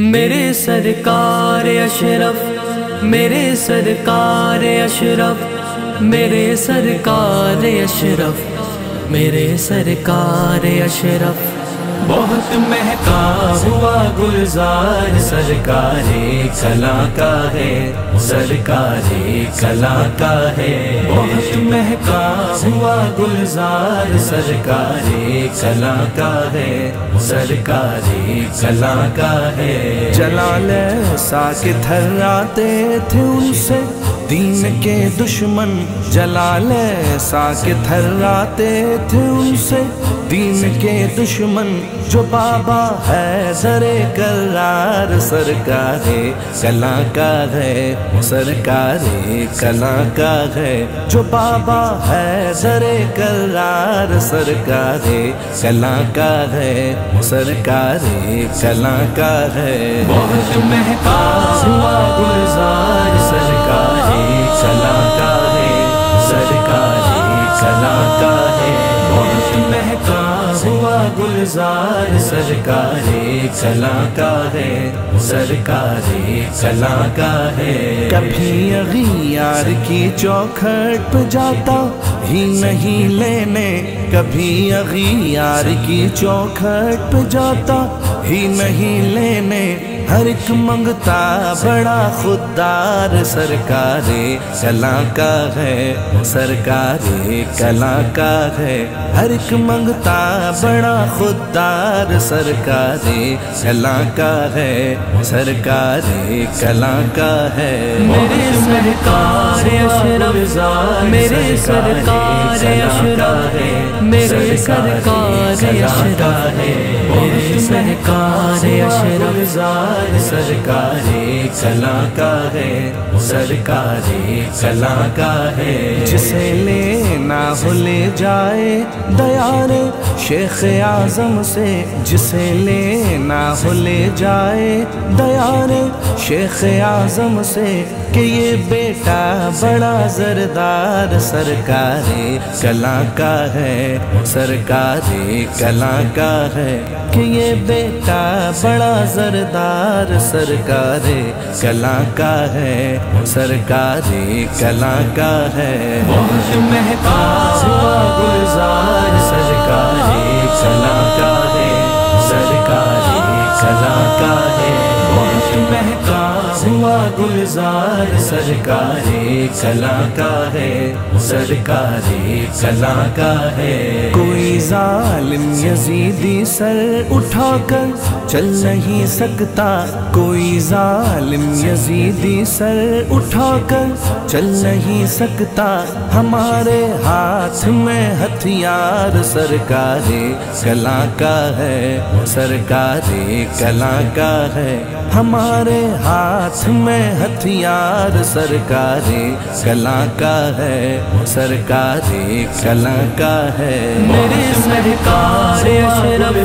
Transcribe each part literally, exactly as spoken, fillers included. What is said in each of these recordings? मेरे सरकार अशरफ, मेरे सरकार अशरफ, मेरे सरकार अशरफ, मेरे सरकार अशरफ। बहुत महका हुआ गुलजार सरकार ए कलां का है, सरकार ए कलां का है। बहुत महका हुआ गुलजार सरकार ए कलां का है, सरकार ए कलां का है। जलाल साकित थर्राते थे उनसे दीन के दुश्मन, जलाल साकित थर्राते थे उनसे दीन के दुश्मन। जो बाबा है सरे करार सरकार ए कलां का है, सरकार ए कलां का है। जो बाबा है सरे करार सरकार ए कलां का है, सरकार ए कलां का है। बहुत महका हुआ गुलजार सरकार ए कलां का है, सरकार ए कलां का है। बहुत महका हुआ गुलजार सरकार ए कलां का है, सरकार ए कलां का है। कभी अगियार की चौखट पे जाता ही नहीं लेने, कभी अगियार की चौखट पे जाता ही नहीं लेने। हर एक मंगता बड़ा खुद्दार सरकार ए कलां का है, सरकार ए कलां का है। हर एक मंगता बड़ा खुद्दार सरकार ए कलां का है, सरकार ए कलां का है। मेरे सरकार अशरफ, मेरे सरकार अशरफ है, मेरे सरकार अशरफ है। मेरे सरकार अशरफ, सरकार ए कलां का है, सरकार ए कलां का है। जिसे लेना हो ले जाए दयारे शेख आजम से, जिसे लेना हो ले जाए दयारे शेख आजम से। कि ये बेटा बड़ा जरदार सरकार ए कलां का है, सरकार ए कलां का है। कि ये बेटा बड़ा जरदार सरकार ए कलां का है, सरकार ए कलां का है। बहुत महका हुआ गुलजार सरकार ए कलां का है, सरकार ए कलां का है। बहुत महका हुआ गुलजार सरकार ए कलां का है, सरकार ए कलां का है। कोई जालिम यजीदी सर उठाकर चल नहीं सकता, कोई जालिम यजीदी सर उठाकर चल नहीं सकता। हमारे हाथ में हथियार सरकार ए कलां का है, सरकार ए कलां का है। हमारे हाथ हाथ में हथियार सरकार ए कलां का है, सरकार ए कलां का है। मेरे सरकार अशरफ,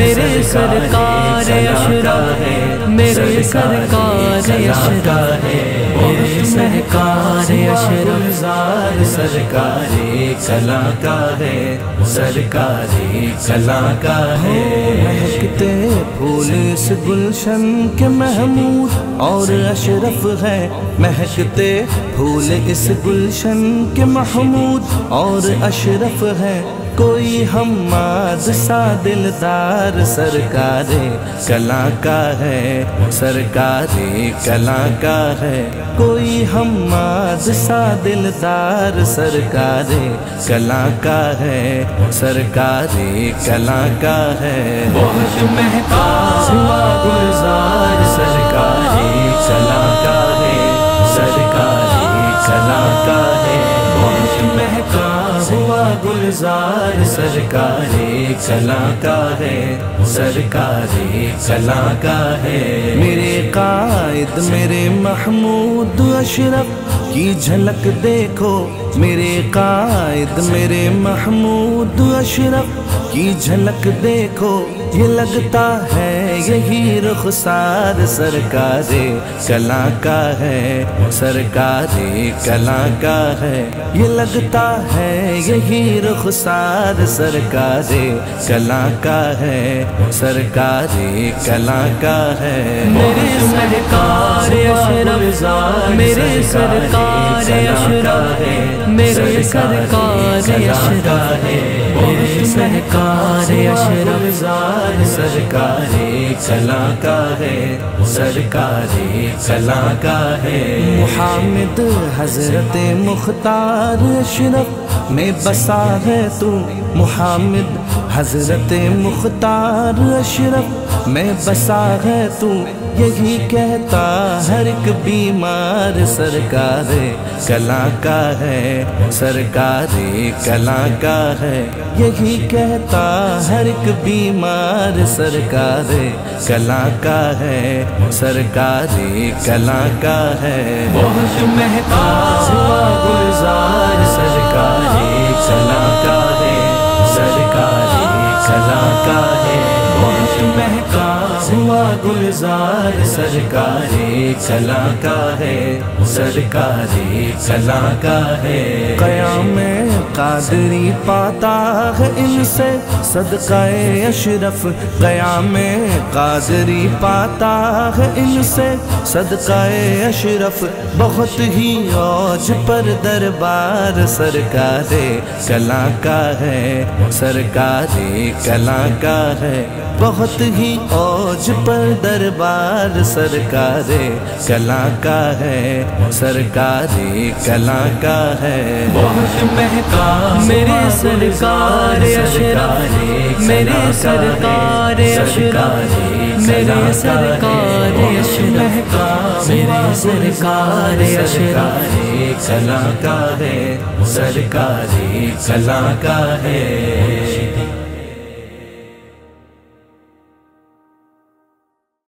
मेरे सरकार अशरफ है, मेरे सरकार अशरफ है। मेरे सरकार अशरफ, सरकार ए कलां का है, सरकार ए कलां का है। महकते फूल इस गुलशन के महमूद और अशरफ है, महकते फूल इस गुलशन के महमूद और अशरफ है। कोई हम्माद सा दिलदार सरकार ए कलां का है, सरकार ए कलां का है। कोई हम्माद सा दिलदार सरकार ए कलां का है, सरकार ए कलां का है। बहुत महका हुआ गुलजार सरकार ए कलां का है, सरकार ए कलां का है। बहुत महका हुआ गुलजार सरकार ए कलां का है, सरकार ए कलां का है। मेरे कायद मेरे महमूद अशरफ की झलक देखो, मेरे कायद मेरे महमूद अशरफ की झलक देखो, ये लगता है यही रुखसार सरकारे कला का है, सरकारे कला का है, ये लगता है यही रुखसार सरकारे कला का है, सरकारे कला का है। मेरे सरकार अशरफ, मेरे सरकार अशरफ है, मेरे सरकार अशरफ है, मेरे सरकार अशरफ, सरकारे कला का है, सरकारे कला का है। मुहाम्मद हजरत मुख्तार अशरफ में बसा है तू, मुहाम्मद हजरत मुख्तार अशरफ में बसा है तू, यही कहता हर एक बीमार सरकारे कला का है, सरकारे कला का है, यही कहता हर एक बीमार सरकारे कला का है, सरकारे कला का है। बहुत महका हुआ गुलजार सरकारे कला का है, सरकारे कला का है, बहुत महका हुआ गुलजार सरकारे कला का है, सरकारे कला का है। क़यामे क़ादरी पाता है इनसे सदक़ाए अशरफ, क़यामे क़ादरी पाता है इनसे सदक़ाए अशरफ, बहुत ही औज पर दरबार सरकारे कला का है, सरकारे कला का है, बहुत ही औज पर दरबार सरकारे कला का है, सरकारे कला का है। बहुत महका मेरे सरकार अशरफ, मेरे सरकार अशरफ, मेरे सरकार अशरफ, मेरे सरकार अशरफ, कला का है, सरकारे कला का है।